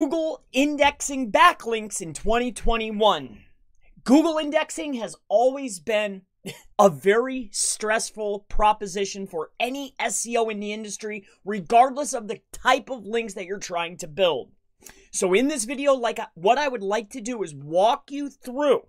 Google indexing backlinks in 2021. Google indexing has always been a very stressful proposition for any SEO in the industry, regardless of the type of links that you're trying to build. So in this video, what I would like to do is walk you through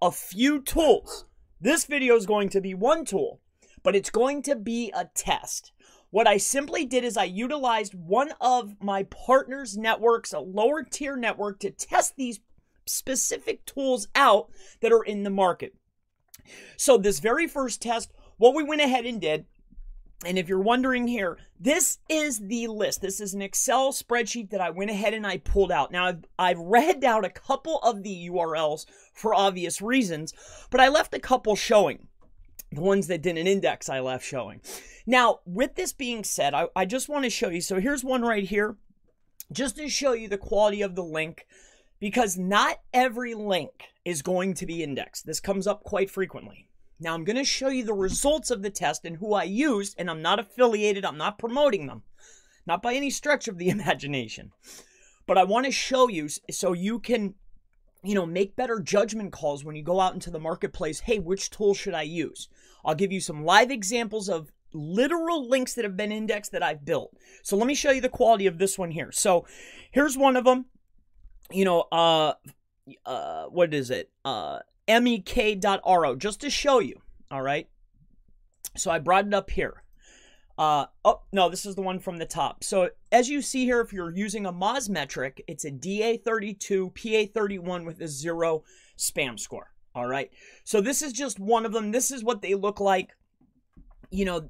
a few tools. This video is going to be one tool, but it's going to be a test. What I simply did is I utilized one of my partner's networks, a lower tier network, to test these specific tools out that are in the market. So this very first test, what we went ahead and did, and if you're wondering here, this is the list. This is an Excel spreadsheet that I went ahead and I pulled out. Now, I've read out a couple of the URLs for obvious reasons, but I left a couple showing. The ones that didn't index, I left showing. Now, with this being said, I just want to show you. So here's one right here, just to show you the quality of the link, because not every link is going to be indexed. This comes up quite frequently. Now, I'm going to show you the results of the test and who I used, and I'm not affiliated. I'm not promoting them, not by any stretch of the imagination. But I want to show you so you can, you know, make better judgment calls when you go out into the marketplace. Hey, which tool should I use? I'll give you some live examples of literal links that have been indexed that I've built. So let me show you the quality of this one here. So here's one of them, you know, what is it? MEK.RO, just to show you. All right. So I brought it up here. Oh, no, this is the one from the top. So as you see here, if you're using a Moz metric, it's a DA32, PA31 with a 0 spam score. All right. So this is just one of them. This is what they look like. You know,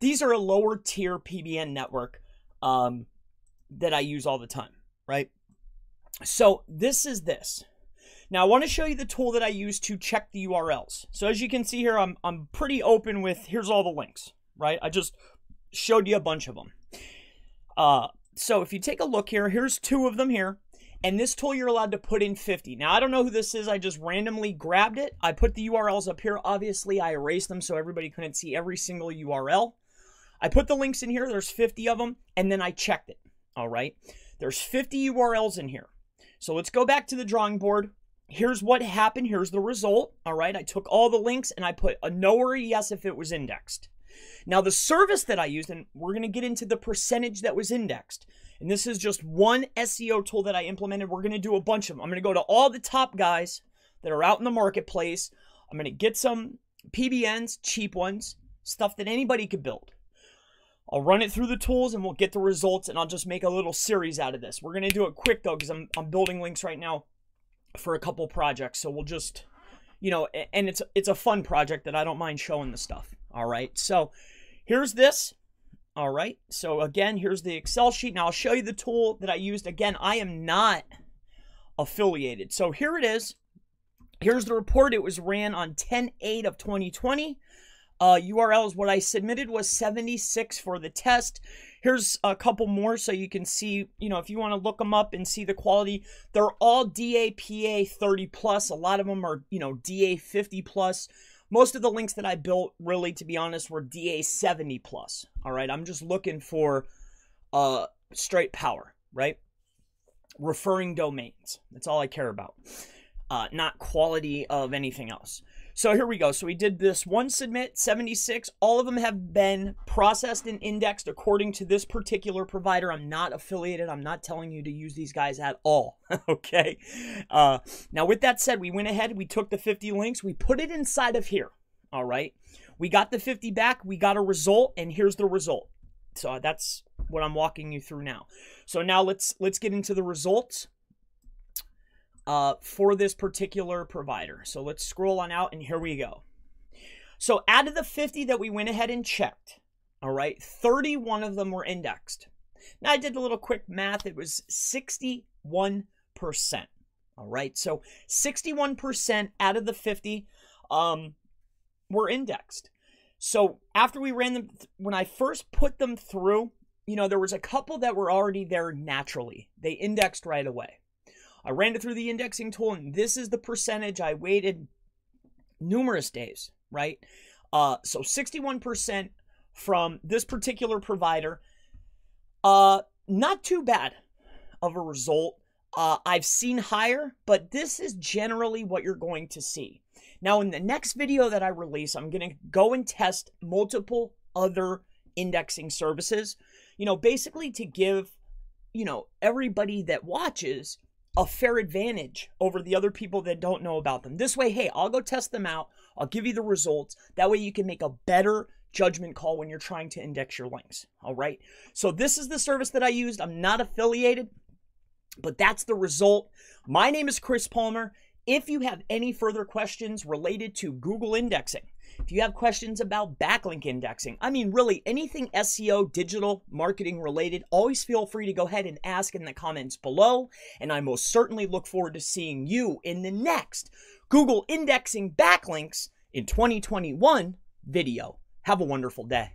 these are a lower tier PBN network that I use all the time, right? So this is this. Now, I want to show you the tool that I use to check the URLs. So as you can see here, I'm pretty open with, here's all the links. Right? I just showed you a bunch of them. So if you take a look here, here's two of them here. And this tool, you're allowed to put in 50. Now, I don't know who this is. I just randomly grabbed it. I put the URLs up here. Obviously, I erased them so everybody couldn't see every single URL. I put the links in here. There's 50 of them. And then I checked it. All right. There's 50 URLs in here. So let's go back to the drawing board. Here's what happened. Here's the result. All right. I took all the links and I put a no or a yes if it was indexed. Now, the service that I used, and we're going to get into the percentage that was indexed, and this is just one SEO tool that I implemented. We're going to do a bunch of them. I'm going to go to all the top guys that are out in the marketplace. I'm going to get some PBNs, cheap ones, stuff that anybody could build. I'll run it through the tools, and we'll get the results, and I'll just make a little series out of this. We're going to do it quick, though, because I'm building links right now for a couple projects, so we'll just, you know, and it's a fun project that I don't mind showing the stuff. All right, so here's this. All right, so again, here's the Excel sheet. Now, I'll show you the tool that I used. Again, I am not affiliated. So here it is. Here's the report. It was ran on 10/8 of 2020. URLs, what I submitted was 76 for the test. Here's a couple more so you can see, you know, if you want to look them up and see the quality. They're all DAPA 30 plus. A lot of them are, you know, DA 50 plus. Most of the links that I built, really, to be honest, were DA 70 plus. All right, I'm just looking for straight power, right? Referring domains. That's all I care about. Not quality of anything else. So here we go. So we did this one submit, 76. All of them have been processed and indexed according to this particular provider. I'm not affiliated. I'm not telling you to use these guys at all. Okay. Now with that said, we went ahead. We took the 50 links. We put it inside of here. All right. We got the 50 back. We got a result. And here's the result. So that's what I'm walking you through now. So now let's get into the results. For this particular provider. So let's scroll on out, and here we go. So out of the 50 that we went ahead and checked, all right, 31 of them were indexed. Now, I did a little quick math. It was 61%. All right, so 61% out of the 50 were indexed. So after we ran them, when I first put them through, you know, there was a couple that were already there naturally. They indexed right away. I ran it through the indexing tool, and this is the percentage. I waited numerous days, right? So 61% from this particular provider. Not too bad. of a result. I've seen higher, but this is generally what you're going to see. Now, in the next video that I release, I'm going to go and test multiple other indexing services, you know, basically to give, you know, everybody that watches a fair advantage over the other people that don't know about them. This way, hey, I'll go test them out. I'll give you the results. That way you can make a better judgment call when you're trying to index your links. All right. So this is the service that I used. I'm not affiliated, but that's the result. My name is Chris Palmer. If you have any further questions related to Google indexing, if you have questions about backlink indexing, I mean, really anything SEO, digital marketing related, always feel free to go ahead and ask in the comments below. And I most certainly look forward to seeing you in the next Google Indexing Backlinks in 2021 video. Have a wonderful day.